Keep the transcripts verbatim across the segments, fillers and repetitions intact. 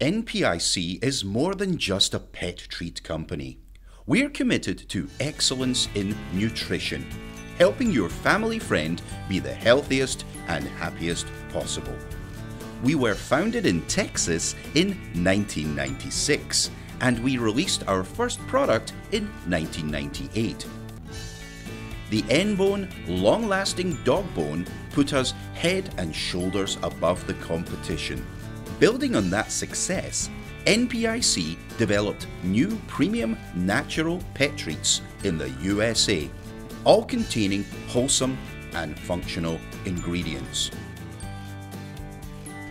N P I C is more than just a pet treat company. We're committed to excellence in nutrition, helping your family friend be the healthiest and happiest possible. We were founded in Texas in nineteen ninety-six, and we released our first product in nineteen ninety-eight. The N-Bone long-lasting dog bone put us head and shoulders above the competition. Building on that success, N P I C developed new premium natural pet treats in the U S A, all containing wholesome and functional ingredients.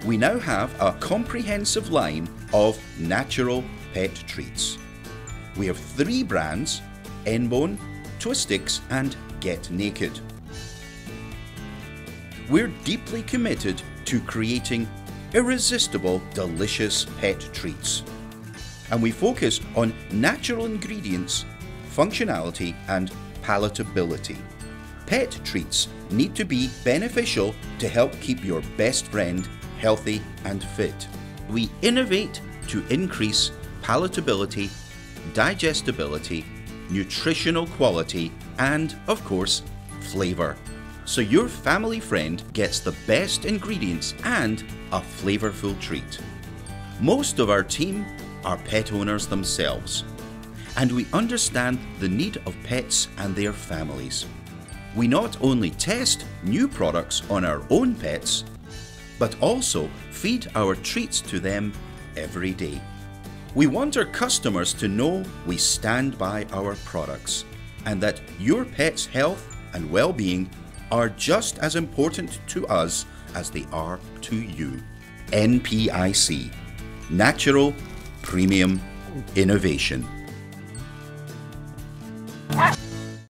We now have a comprehensive line of natural pet treats. We have three brands, N-Bone, Twistix and Get Naked. We're deeply committed to creating irresistible, delicious pet treats. And we focus on natural ingredients, functionality and palatability. Pet treats need to be beneficial to help keep your best friend healthy and fit. We innovate to increase palatability, digestibility, nutritional quality, and of course, flavor. So your family friend gets the best ingredients and a flavorful treat. Most of our team are pet owners themselves, and we understand the need of pets and their families. We not only test new products on our own pets, but also feed our treats to them every day. We want our customers to know we stand by our products and that your pet's health and well-being are just as important to us as they are to you. N P I C, Natural Premium Innovation.